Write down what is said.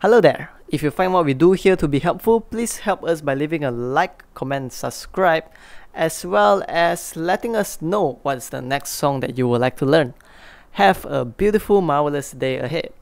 Hello there! If you find what we do here to be helpful, please help us by leaving a like, comment, subscribe, as well as letting us know what's the next song that you would like to learn. Have a beautiful, marvelous day ahead!